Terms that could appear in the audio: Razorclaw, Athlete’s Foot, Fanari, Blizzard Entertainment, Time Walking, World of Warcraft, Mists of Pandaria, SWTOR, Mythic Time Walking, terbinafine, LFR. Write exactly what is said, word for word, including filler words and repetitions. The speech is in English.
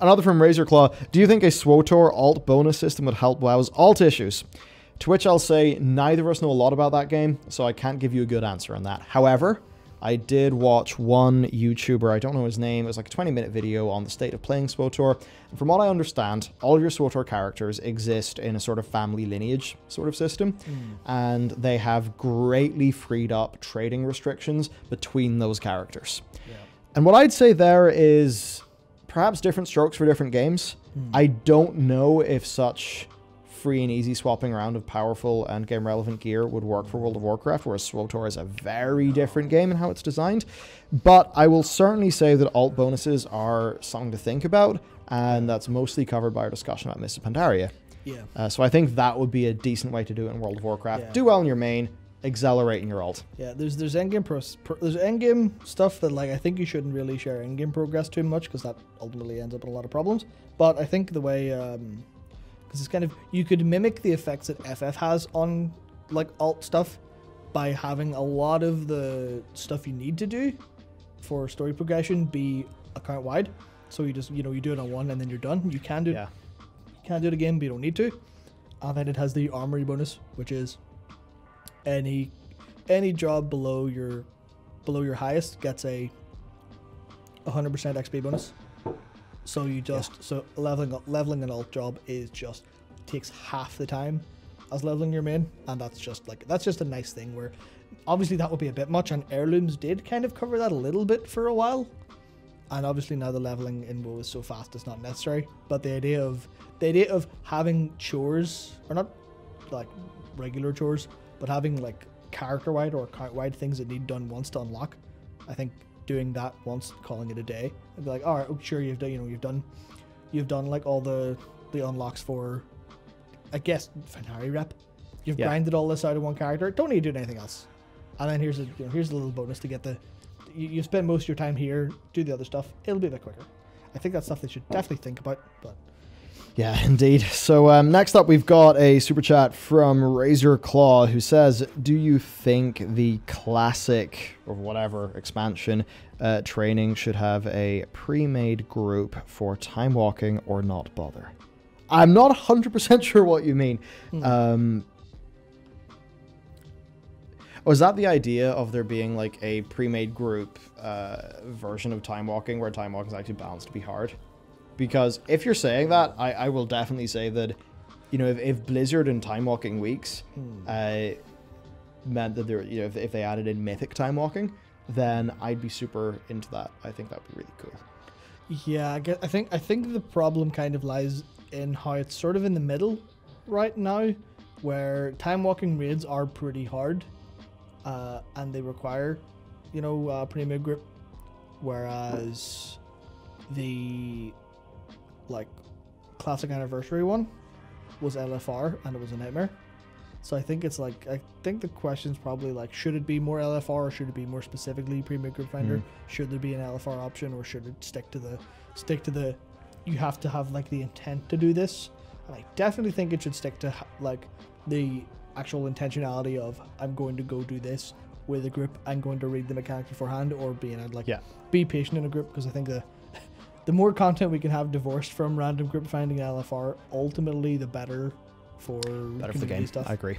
Another from Razorclaw. Do you think a SWTOR alt bonus system would help WoW's alt issues? To which I'll say neither of us know a lot about that game, so I can't give you a good answer on that. However, I did watch one YouTuber, I don't know his name, it was like a twenty minute video on the state of playing SWTOR. And from what I understand, all of your SWTOR characters exist in a sort of family lineage sort of system, mm. and they have greatly freed up trading restrictions between those characters. Yeah. And what I'd say there is perhaps different strokes for different games. Mm. I don't know if such free and easy swapping around of powerful and game relevant gear would work for World of Warcraft, whereas SWTOR is a very different game in how it's designed. But I will certainly say that alt bonuses are something to think about, and that's mostly covered by our discussion about Mists of Pandaria. Yeah. Uh, so I think that would be a decent way to do it in World of Warcraft. Yeah. Do well in your main, accelerate in your alt. Yeah, there's there's endgame pro, pro, there's endgame stuff that, like, I think you shouldn't really share endgame progress too much, because that ultimately ends up in a lot of problems. But I think the way um, because it's kind of, you could mimic the effects that F F has on, like, alt stuff by having a lot of the stuff you need to do for story progression be account wide. So you just, you know, you do it on one and then you're done. You can do, yeah. you can do it again, but you don't need to. And then it has the armory bonus, which is any any job below your below your highest gets a one hundred percent X P bonus. So you just, yeah. so leveling up, leveling an alt job is just, takes half the time as leveling your main. And that's just like, that's just a nice thing where obviously that would be a bit much, and heirlooms did kind of cover that a little bit for a while. And obviously now the leveling in WoW is so fast, it's not necessary. But the idea of, the idea of having chores, or not like regular chores, but having like character wide or account wide things that need done once to unlock, I think doing that once, calling it a day, and be like, all right, oh, sure, you've done, you know, you've done, you've done like all the the unlocks for, I guess, Fanari rep. You've yeah. grinded all this out of one character. Don't need to do anything else. And then here's a, you know, here's a little bonus to get the, you, you spend most of your time here, do the other stuff. It'll be a bit quicker. I think that's stuff they should definitely think about. But yeah, indeed. So um, next up, we've got a super chat from Razorclaw, who says, do you think the classic or whatever expansion uh, training should have a pre-made group for time walking or not bother? I'm not one hundred percent sure what you mean. Hmm. Um, was that the idea of there being like a pre-made group uh, version of time walking where time walking is actually balanced to be hard? Because if you're saying that, I, I will definitely say that, you know, if, if Blizzard and Time Walking weeks mm. uh, meant that they're, you know, if, if they added in Mythic Time Walking, then I'd be super into that. I think that'd be really cool. Yeah, I, guess, I think I think the problem kind of lies in how it's sort of in the middle right now, where Time Walking raids are pretty hard, uh, and they require, you know, a pre-made group, whereas the like classic anniversary one was L F R and it was a nightmare. So I think it's like, I think the question's probably like, should it be more L F R or should it be more specifically pre-made group finder? Mm. Should there be an L F R option, or should it stick to the stick to the you have to have like the intent to do this? And I definitely think it should stick to like the actual intentionality of, I'm going to go do this with a group, I'm going to read the mechanic beforehand, or being like yeah. be patient in a group, because I think the The more content we can have divorced from random group finding L F R, ultimately the better for, better for the game stuff. I agree.